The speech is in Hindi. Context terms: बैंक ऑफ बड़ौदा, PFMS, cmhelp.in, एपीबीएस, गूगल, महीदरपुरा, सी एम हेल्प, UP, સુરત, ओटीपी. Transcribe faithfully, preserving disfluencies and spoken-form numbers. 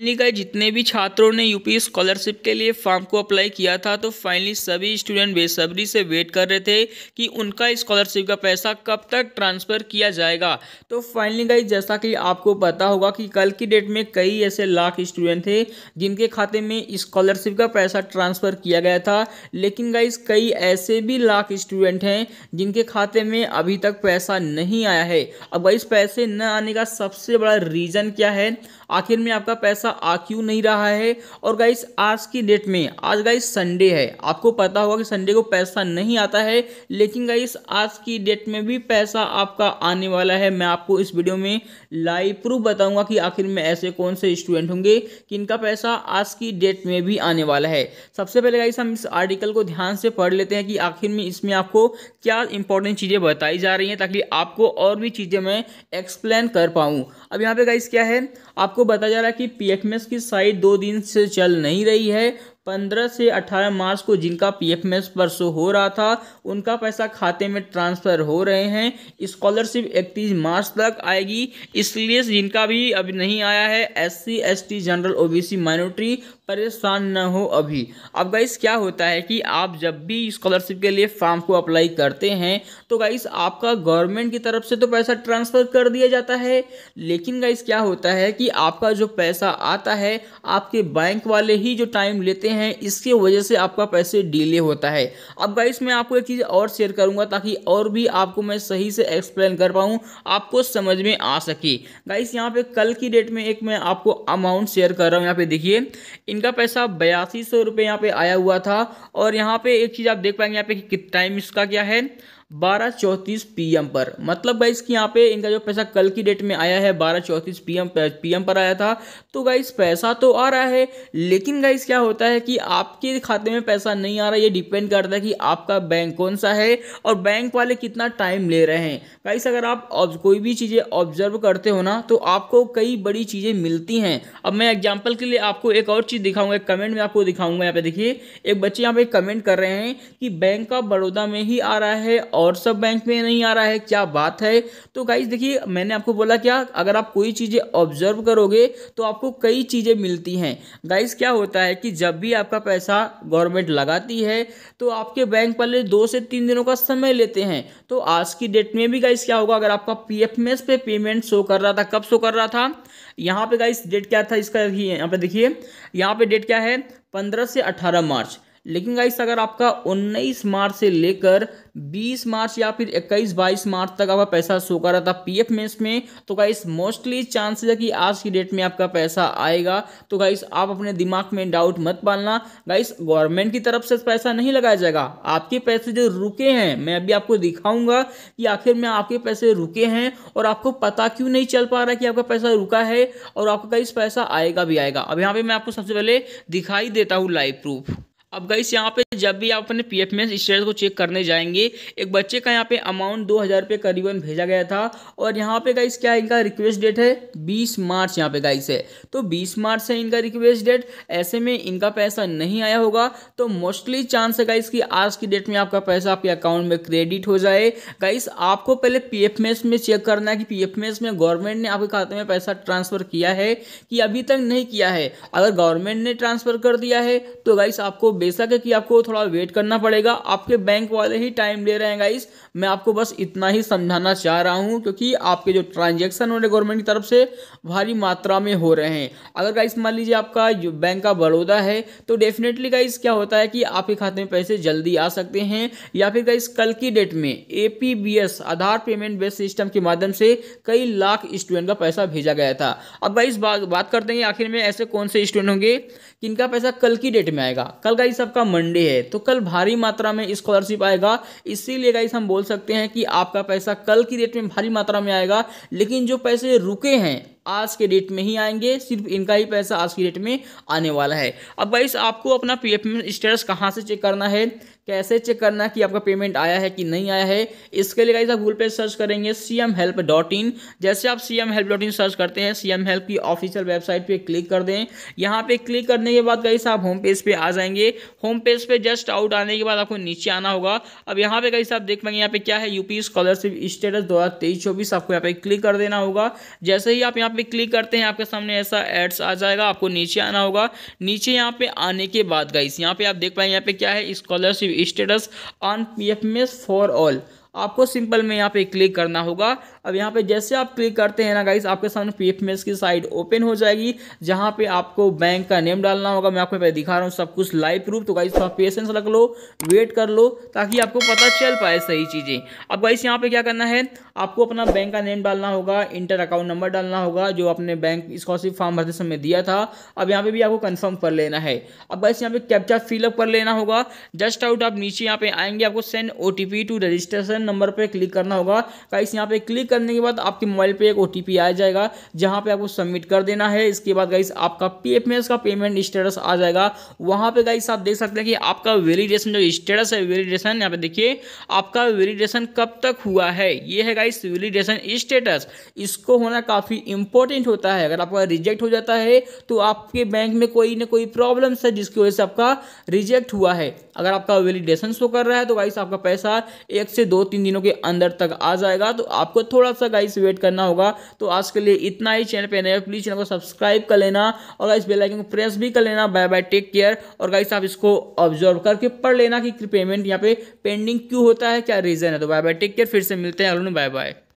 फाइनली जितने भी छात्रों ने यूपी स्कॉलरशिप के लिए फॉर्म को अप्लाई किया था तो फाइनली सभी स्टूडेंट बेसब्री से वेट कर रहे थे कि उनका स्कॉलरशिप का पैसा कब तक ट्रांसफ़र किया जाएगा। तो फाइनली गाइस जैसा कि आपको पता होगा कि कल की डेट में कई ऐसे लाख स्टूडेंट थे जिनके खाते में स्कॉलरशिप का पैसा ट्रांसफ़र किया गया था, लेकिन गाइस कई ऐसे भी लाख स्टूडेंट हैं जिनके खाते में अभी तक पैसा नहीं आया है। अब गाइस पैसे न आने का सबसे बड़ा रीज़न क्या है, आखिर में आपका पैसा आ क्यों नहीं रहा है। और गाइस आज की डेट में, आज गाइस संडे है, आपको पता होगा कि संडे को पैसा नहीं आता है, लेकिन गाइस आज की डेट में भी पैसा आपका आने वाला है। मैं आपको इस वीडियो में लाइव प्रूफ बताऊंगा कि आखिर में ऐसे कौन से स्टूडेंट होंगे कि इनका पैसा आज की डेट में भी आने वाला है। सबसे पहले गाइस हम इस आर्टिकल को ध्यान से पढ़ लेते हैं कि आखिर में इसमें आपको क्या इंपॉर्टेंट चीज़ें बताई जा रही हैं, ताकि आपको और भी चीज़ें मैं एक्सप्लेन कर पाऊँ। अब यहाँ पर गाइस क्या है, आपको बताया जा रहा है कि पी पीएफएमएस की साइट दो दिन से चल नहीं रही है। पंद्रह से अठारह मार्च को जिनका पीएफएमएस पर शो हो रहा था उनका पैसा खाते में ट्रांसफ़र हो रहे हैं। स्कॉलरशिप इकतीस मार्च तक आएगी, इसलिए जिनका भी अभी नहीं आया है SC ST general OBC minority परेशान न हो अभी। अब गाइस क्या होता है कि आप जब भी स्कॉलरशिप के लिए फॉर्म को अप्लाई करते हैं तो गाइस आपका गवर्नमेंट की तरफ से तो पैसा ट्रांसफ़र कर दिया जाता है, लेकिन गाइस क्या होता है कि आपका जो पैसा आता है आपके बैंक वाले ही जो टाइम लेते हैं, इसकी वजह से आपका पैसे डिले होता है। अब गाइस मैं आपको एक चीज़ और शेयर करूंगा ताकि और भी आपको मैं सही से एक्सप्लेन कर पाऊं, आपको समझ में आ सके। गाइस यहां पे कल की डेट में एक मैं आपको अमाउंट शेयर कर रहा हूं, यहां पे देखिए इनका पैसा बयासी सौ रुपये यहाँ पे आया हुआ था। और यहाँ पे एक चीज़ आप देख पाएंगे यहाँ पे कि टाइम इसका क्या है, बारह चौंतीस पीएम पर। मतलब गाइस कि यहाँ पे इनका जो पैसा कल की डेट में आया है बारह चौंतीस पीएम पीएम पर आया था, तो गाइस पैसा तो आ रहा है, लेकिन गाइस क्या होता है कि आपके खाते में पैसा नहीं आ रहा। ये डिपेंड करता है कि आपका बैंक कौन सा है और बैंक वाले कितना टाइम ले रहे हैं। गाइस अगर आप कोई भी चीज़ें ऑब्जर्व करते हो ना तो आपको कई बड़ी चीज़ें मिलती हैं। अब मैं एग्जाम्पल के लिए आपको एक और चीज़ दिखाऊंगा, एक कमेंट में आपको दिखाऊंगा। यहाँ पे देखिए एक बच्चे यहाँ पे कमेंट कर रहे हैं कि बैंक ऑफ बड़ौदा में ही आ रहा है और सब बैंक में नहीं आ रहा है, क्या बात है। तो गाइस देखिए मैंने आपको बोला क्या, अगर आप कोई चीज़ें ऑब्जर्व करोगे तो आपको कई चीज़ें मिलती हैं। गाइस क्या होता है कि जब भी आपका पैसा गवर्नमेंट लगाती है तो आपके बैंक वाले दो से तीन दिनों का समय लेते हैं। तो आज की डेट में भी गाइस क्या होगा, अगर आपका पीएफएमएस पे पेमेंट शो कर रहा था, कब शो कर रहा था, यहाँ पे गाइस डेट क्या था इसका, यहाँ पे देखिए यहाँ पे डेट क्या है पंद्रह से अठारह मार्च। लेकिन गाइस अगर आपका उन्नीस मार्च से लेकर बीस मार्च या फिर इक्कीस बाईस मार्च तक आपका पैसा शो कर रहा था पीएफएमएस में, तो गाइस मोस्टली चांसेस है कि आज की डेट में आपका पैसा आएगा। तो गाइस आप अपने दिमाग में डाउट मत पालना, गाइस गवर्नमेंट की तरफ से पैसा नहीं लगाया जाएगा, आपके पैसे जो रुके हैं, मैं अभी आपको दिखाऊंगा कि आखिर में आपके पैसे रुके हैं और आपको पता क्यों नहीं चल पा रहा कि आपका पैसा रुका है और आपका गाइस पैसा आएगा भी आएगा। अब यहाँ पर मैं आपको सबसे पहले दिखाई देता हूँ लाइव प्रूफ। अब गाइस यहाँ पे जब भी आप अपने P F M S status को चेक करने जाएंगे, एक बच्चे का यहाँ पे अमाउंट दो हज़ार रुपये करीबन भेजा गया था और यहाँ पे गाइस क्या इनका रिक्वेस्ट डेट है बीस मार्च, यहाँ पे गाइस है तो बीस मार्च है इनका रिक्वेस्ट डेट। ऐसे में इनका पैसा नहीं आया होगा, तो मोस्टली चांस है गाइस कि आज की डेट में आपका पैसा आपके अकाउंट में क्रेडिट हो जाए। गाइस आपको पहले पी एफ एम एस में चेक करना है कि पी एफ एम एस में गवर्नमेंट ने आपके खाते में पैसा ट्रांसफ़र किया है कि अभी तक नहीं किया है। अगर गवर्नमेंट ने ट्रांसफ़र कर दिया है तो गाइस आपको बेशक है कि आपको थोड़ा वेट करना पड़ेगा, आपके बैंक वाले ही टाइम ले रहे हैं। गाइस मैं आपको बस इतना ही समझाना चाह रहा हूं, क्योंकि आपके जो ट्रांजैक्शन हो रहे गवर्नमेंट की तरफ से भारी मात्रा में हो रहे हैं। अगर गाइस मान लीजिए आपका बैंक ऑफ बड़ौदा है तो डेफिनेटली गाइस क्या होता है कि आपके खाते में पैसे जल्दी आ सकते हैं। या फिर गाइस कल की डेट में एपीबीएस Aadhaar payment base system के माध्यम से कई लाख स्टूडेंट का पैसा भेजा गया था। अब गाइस बात करते हैं आखिर में ऐसे कौन से स्टूडेंट होंगे जिनका पैसा कल की डेट में आएगा। कल गाइस आपका मंडे है तो कल भारी मात्रा में स्कॉलरशिप आएगा, इसीलिए गाइस हम बोल सकते हैं कि आपका पैसा कल की डेट में भारी मात्रा में आएगा। लेकिन जो पैसे रुके हैं आज के डेट में ही आएंगे, सिर्फ इनका ही पैसा आज की डेट में आने वाला है। अब गाइस आपको अपना पीएफएमएस स्टेटस कहाँ से चेक करना है, कैसे चेक करना कि आपका पेमेंट आया है कि नहीं आया है, इसके लिए गाइस आप गूगल पे सर्च करेंगे सी एम हेल्प dot in. जैसे आप सी एम हेल्प dot in search करते हैं, सी एम हेल्प की ऑफिशियल वेबसाइट पे क्लिक कर दें। यहाँ पे क्लिक करने के बाद गाइस आप होम पेज पे आ जाएंगे। होम पेज पे जस्ट आउट आने के बाद आपको नीचे आना होगा। अब यहाँ पे गाइस आप देख पाएंगे यहाँ पे क्या है, यूपी स्कॉलरशिप स्टेटस दो हज़ार तेईस चौबीस, आपको यहाँ पे क्लिक कर देना होगा। जैसे ही आप यहाँ पे क्लिक करते हैं आपके सामने ऐसा एड्स आ जाएगा, आपको नीचे आना होगा। नीचे यहाँ पे आने के बाद गाइस यहाँ पे आप देख पाएंगे यहाँ पे क्या है, scholarship status on P F M S for all. आपको सिंपल में यहाँ पे क्लिक करना होगा। अब यहाँ पे जैसे आप क्लिक करते हैं ना गाइस आपके सामने पी एफ एम एस की साइट ओपन हो जाएगी, जहाँ पे आपको बैंक का नेम डालना होगा। मैं आपको पहले दिखा रहा हूँ सब कुछ लाइव प्रूफ, तो गाइस थोड़ा पेशेंस रख लो, वेट कर लो ताकि आपको पता चल पाए सही चीज़ें। अब गाइस यहाँ पे क्या करना है, आपको अपना बैंक का नेम डालना होगा, इंटर अकाउंट नंबर डालना होगा जो अपने बैंक स्कॉलरशिप फॉर्म भरते समय दिया था। अब यहाँ पर भी आपको कन्फर्म कर लेना है। अब गाइस यहाँ पे कैप्चा फिलअप कर लेना होगा। जस्ट आउट आप नीचे यहाँ पे आएंगे, आपको send O T P to registration number पे क्लिक करना होगा। गाइस यहाँ पे क्लिक करने के बाद आपके मोबाइल पे एक ओटीपी आ जाएगा जहां पे आपको सबमिट कर देना है। इसके बाद गाइस आपका पीएफएमएस का पेमेंट स्टेटस आ जाएगा। वहां पे गाइस आप देख सकते हैं कि आपका वैलिडेशन जो स्टेटस है, वैलिडेशन यहाँ पे देखिए आपका वैलिडेशन कब तक हुआ है, ये है गाइस वैलिडेशन स्टेटस। इसको होना काफी इंपॉर्टेंट होता है। अगर आपका रिजेक्ट हो जाता है तो आपके बैंक में कोई ना कोई प्रॉब्लम है जिसकी वजह से आपका रिजेक्ट हुआ है। अगर आपका वैलिडेशन शो कर रहा है तो गाइस आपका पैसा एक से दो तीन दिनों के अंदर तक आ जाएगा। तो आपको थोड़ा सा गाइस वेट करना होगा। तो आज के लिए इतना ही। चैनल पे नए प्लीज चैनल को सब्सक्राइब कर लेना और गाइस बेल आइकन को प्रेस भी कर लेना। Bye bye, take care. और गाइस आप इसको ऑब्जर्व करके पढ़ लेना कि पेमेंट यहाँ पे पेंडिंग क्यों होता है, क्या रीजन है। तो बाय बाय, टेक केयर। फिर से मिलते हैं। Bye bye.